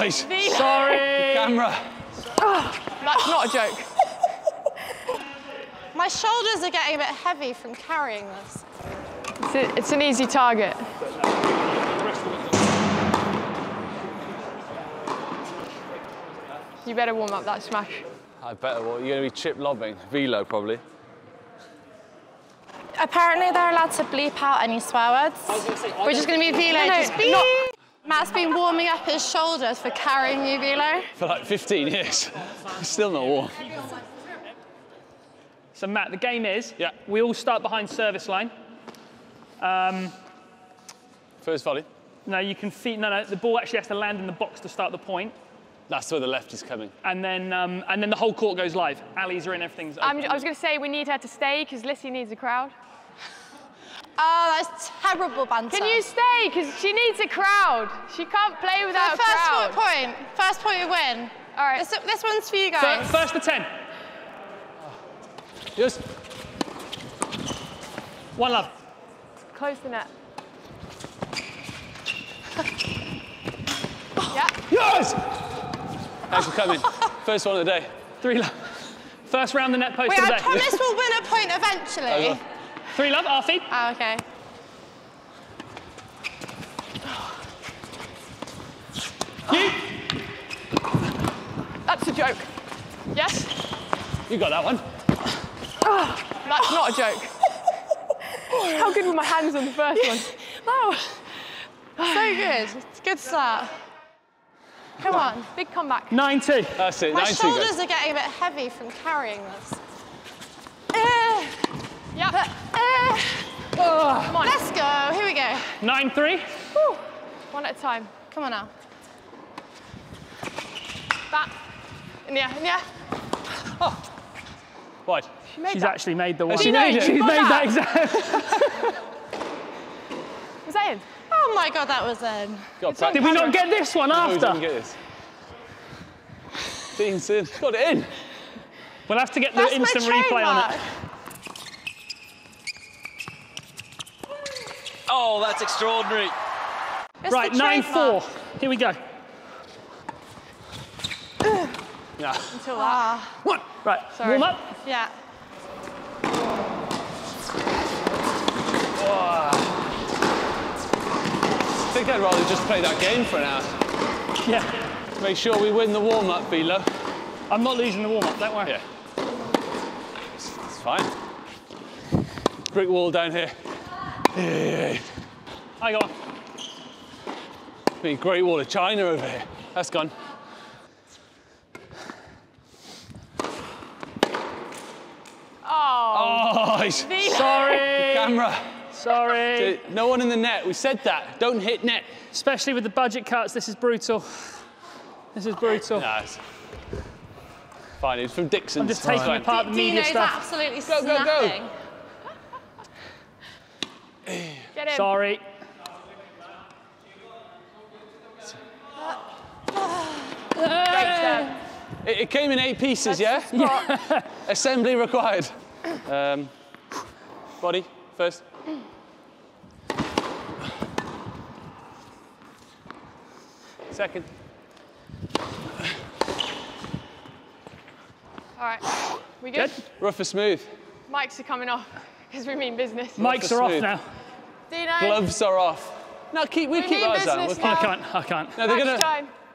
guys. Sorry. The camera. That's not a joke. My shoulders are getting a bit heavy from carrying this. It's an easy target. You better warm up that smash. I better. Well, you're going to be chip lobbing. Velo, probably. Apparently, they're allowed to bleep out any swear words. We're just going to be velo. No, just beep. Matt's been warming up his shoulders for carrying you, velo. For like 15 years. Still not warm. So, Matt, the game is we all start behind service line. First volley. No, you can feed. No. The ball actually has to land in the box to start the point. That's where the left is coming. And then the whole court goes live. Alleys are in, everything's open. I was going to say we need her to stay because Lissy needs a crowd. Oh, that's terrible banter. Can you stay? Because she needs a crowd. She can't play without a crowd. First point we win. All right. This one's for you guys. First to 10. Yes. One love. Close the net. Yeah. Yes! Thanks for coming. First one of the day. Three love. First round the net post of the day. I promise we'll win a point eventually. Oh, three love, Arfie. Oh, okay. You. That's a joke. Yes? You got that one. Oh, that's not a joke. How good were my hands on the first one? Wow. So good. It's a good start. Come on, big comeback. 9-2. That's it, 9-2. My shoulders are getting a bit heavy from carrying this. Come on. Let's go. Here we go. 9-3. Woo. One at a time. Come on now. Back. In the air, in the air. Oh. Wide. She's actually made the one. She's made that exact. Was that in? Oh my God, that was in. Did we not get this one after? No, we didn't get this. Dean's in. Got it in. We'll have to get the instant replay on it. Oh, that's extraordinary. Right, 9-4. Here we go. No. Until that. One. Right, warm up. Yeah. Oh. I think I'd rather just play that game for an hour. Yeah. Make sure we win the warm-up, Velo. I'm not losing the warm-up, don't worry. Yeah. It's fine. Brick wall down here. Yeah. I got one. I mean, Great Wall of China over here. That's gone. Oh, sorry. Camera. Sorry. Dude, no one in the net. We said that. Don't hit net. Especially with the budget cuts, this is brutal. This is brutal. Nah, it's fine, it's from Dixon's. I'm just taking apart the media stuff. Absolutely snapping. Go, go, go. Get in. Sorry. It came in 8 pieces, yeah? Assembly required. Body first. Second. All right, we good? Rough or smooth? Mics are coming off because we mean business. Mics are off now. Dino. Gloves are off. No, we keep ours on. I can't. No, they're going to.